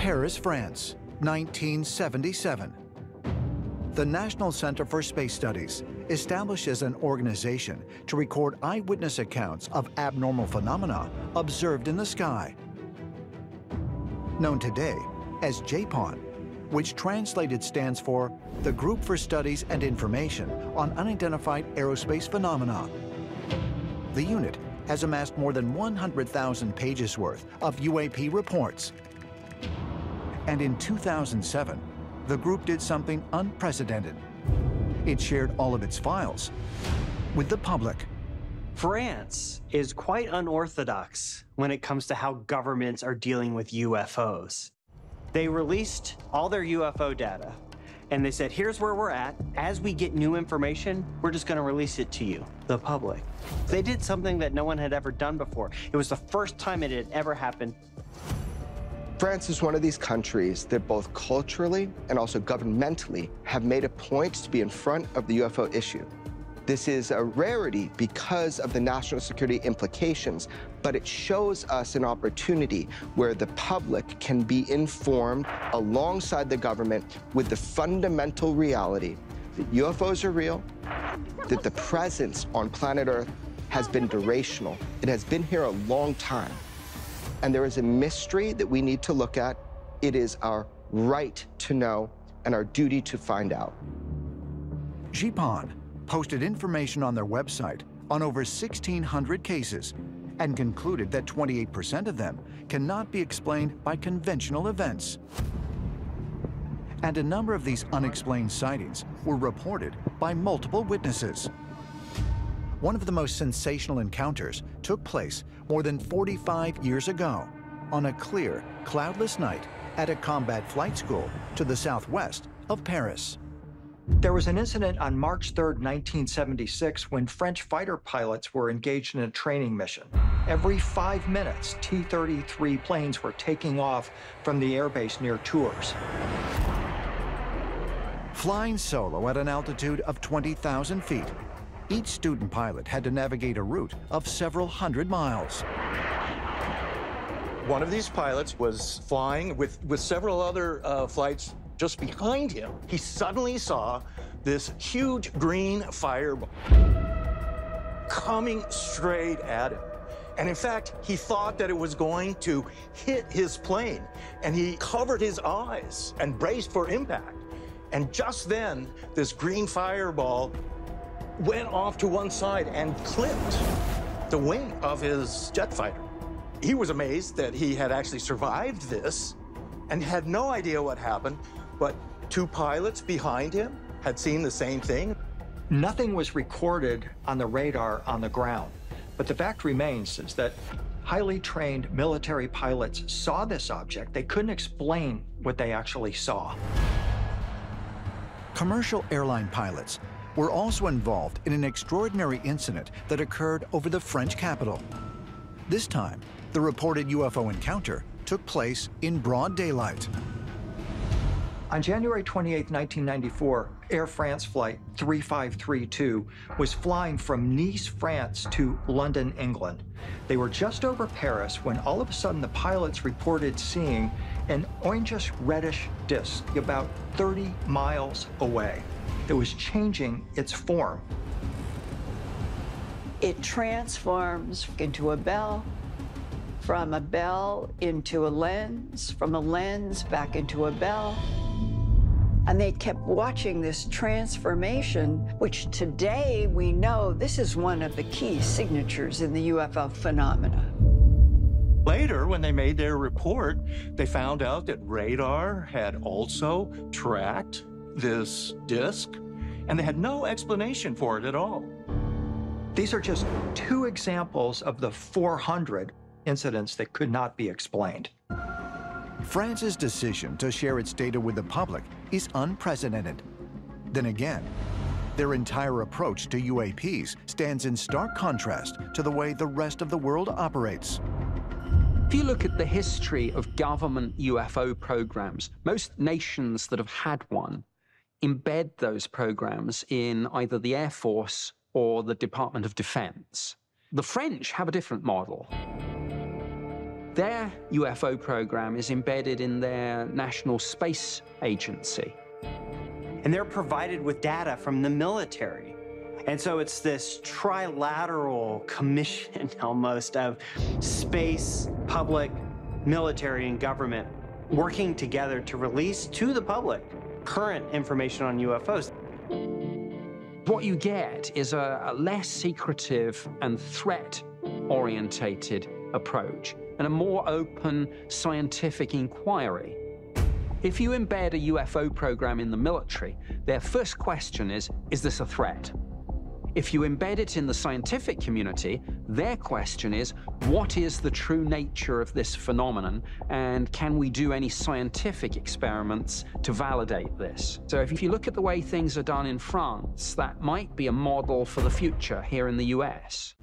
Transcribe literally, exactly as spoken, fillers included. Paris, France, nineteen seventy-seven. The National Center for Space Studies establishes an organization to record eyewitness accounts of abnormal phenomena observed in the sky, known today as GEIPAN, which translated stands for the Group for Studies and Information on Unidentified Aerospace Phenomena. The unit has amassed more than one hundred thousand pages worth of U A P reports. And in two thousand seven, the group did something unprecedented. It shared all of its files with the public. France is quite unorthodox when it comes to how governments are dealing with U F Os. They released all their U F O data, and they said, here's where we're at. As we get new information, we're just gonna release it to you, the public. They did something that no one had ever done before. It was the first time it had ever happened. France is one of these countries that both culturally and also governmentally have made a point to be in front of the U F O issue. This is a rarity because of the national security implications, but it shows us an opportunity where the public can be informed alongside the government with the fundamental reality that U F Os are real, that the presence on planet Earth has been durational. It has been here a long time. And there is a mystery that we need to look at. It is our right to know and our duty to find out. GEIPAN posted information on their website on over sixteen hundred cases and concluded that twenty-eight percent of them cannot be explained by conventional events. And a number of these unexplained sightings were reported by multiple witnesses. One of the most sensational encounters took place more than forty-five years ago on a clear, cloudless night at a combat flight school to the southwest of Paris. There was an incident on March third, nineteen seventy-six, when French fighter pilots were engaged in a training mission. Every five minutes, T thirty-three planes were taking off from the airbase near Tours. Flying solo at an altitude of twenty thousand feet, each student pilot had to navigate a route of several hundred miles. One of these pilots was flying with, with several other uh, flights just behind him. He suddenly saw this huge green fireball coming straight at him. And in fact, he thought that it was going to hit his plane, and he covered his eyes and braced for impact. And just then, this green fireball went off to one side and clipped the wing of his jet fighter. He was amazed that he had actually survived this and had no idea what happened, but two pilots behind him had seen the same thing. Nothing was recorded on the radar on the ground, but the fact remains is that highly trained military pilots saw this object. They couldn't explain what they actually saw. Commercial airline pilots were also involved in an extraordinary incident that occurred over the French capital. This time, the reported U F O encounter took place in broad daylight. On January twenty-eighth, nineteen ninety-four, Air France flight three five three two was flying from Nice, France to London, England. They were just over Paris when all of a sudden the pilots reported seeing an orangish-reddish disc about thirty miles away. It was changing its form. It transforms into a bell, from a bell into a lens, from a lens back into a bell. And they kept watching this transformation, which today we know this is one of the key signatures in the U F O phenomena. Later, when they made their report, they found out that radar had also tracked this disc, and they had no explanation for it at all. These are just two examples of the four hundred incidents that could not be explained. France's decision to share its data with the public is unprecedented. Then again, their entire approach to U A Ps stands in stark contrast to the way the rest of the world operates. If you look at the history of government U F O programs, most nations that have had one embed those programs in either the Air Force or the Department of Defense. The French have a different model. Their U F O program is embedded in their National Space Agency. And they're provided with data from the military. And so it's this trilateral commission almost of space, public, military, and government working together to release to the public current information on U F Os. What you get is a, a less secretive and threat-orientated approach and a more open scientific inquiry. If you embed a U F O program in the military, their first question is, is this a threat? If you embed it in the scientific community, their question is, what is the true nature of this phenomenon, and can we do any scientific experiments to validate this? So if you look at the way things are done in France, that might be a model for the future here in the U S.